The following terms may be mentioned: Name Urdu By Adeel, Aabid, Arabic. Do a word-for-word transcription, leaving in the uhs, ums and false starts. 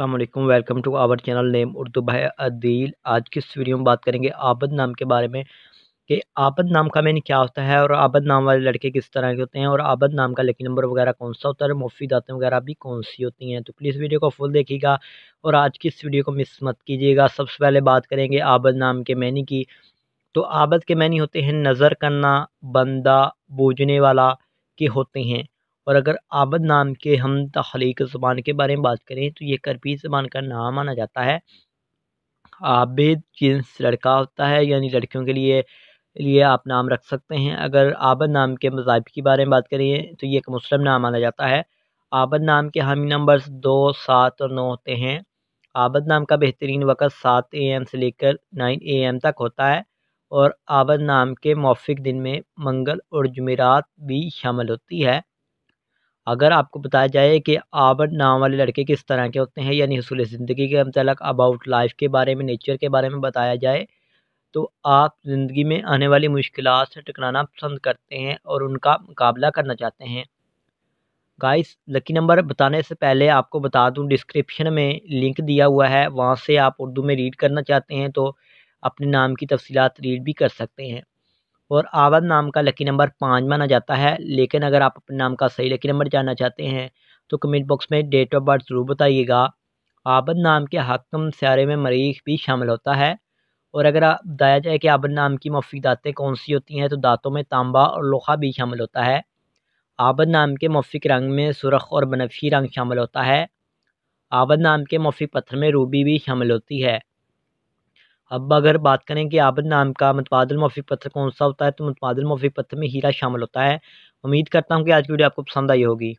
अस्सलाम वालेकुम, welcome to our channel name Urdu by Adeel. आज की इस वीडियो में बात करेंगे आबिद नाम के बारे में कि आबिद नाम का मैंने क्या होता है और आबिद नाम वाले लड़के किस तरह के होते हैं और आबिद नाम का लकी नंबर वगैरह कौन सा होता है, मुफीदातें वगैरह भी कौन सी होती हैं। तो प्लीज़ वीडियो को फुल देखिएगा और आज की इस वीडियो को मिस मत कीजिएगा। सबसे पहले बात करेंगे आबिद नाम के मैनी की। तो आबिद के मैनी होते हैं नज़र करना, बंदा, बूझने वाला के होते हैं। और अगर आबिद नाम के हम तख्लीक ज़बान के बारे में बात करें तो ये करबी ज़बान का नाम माना जाता है। आबिद जिन्स लड़का होता है, यानी लड़कियों के लिए लिए आप नाम रख सकते हैं। अगर आबिद नाम के मज़ाहिब के बारे में बात करें तो ये एक मुस्लिम नाम माना जाता है। आबिद नाम के हामी नंबर्स दो, सात और नौ होते हैं। आबिद नाम का बेहतरीन वक़्त सात ए एम से लेकर नाइन ए एम तक होता है और आबिद नाम के मौफिक दिन में मंगल और जुमेरात भी शामिल होती है। अगर आपको बताया जाए कि आबिद नाम वाले लड़के किस तरह के होते हैं, यानी हसूल ज़िंदगी के मतलब अबाउट लाइफ के बारे में, नेचर के बारे में बताया जाए तो आप ज़िंदगी में आने वाली मुश्किलात से टकराना पसंद करते हैं और उनका मुकाबला करना चाहते हैं। गाइस, लकी नंबर बताने से पहले आपको बता दूं, डिस्क्रिप्शन में लिंक दिया हुआ है, वहाँ से आप उर्दू में रीड करना चाहते हैं तो अपने नाम की तफसीलात रीड भी कर सकते हैं। और आबिद नाम का लकी नंबर पाँच माना जाता है, लेकिन अगर आप अपने नाम का सही लकी नंबर जानना चाहते हैं तो कमेंट बॉक्स में डेट ऑफ बर्थ ज़रूर बताइएगा। आबिद नाम के हाकम स्यारे में मरीख भी शामिल होता है। और अगर आप बताया जाए कि आबिद नाम की मुफीदातें कौन सी होती हैं तो दांतों में तांबा और लोहा भी शामिल होता है। आबिद नाम के मुफीक रंग में सुरख और बनफी रंग शामिल होता है। आबिद नाम के मुफीक पत्थर में रूबी भी शामिल होती है। अब अगर बात करें कि आबिद नाम का मुतबादिल मौफिक पत्थर कौन सा होता है तो मुतबादिल मौफिक पत्थर में हीरा शामिल होता है। उम्मीद करता हूँ कि आज की वीडियो आपको पसंद आई होगी।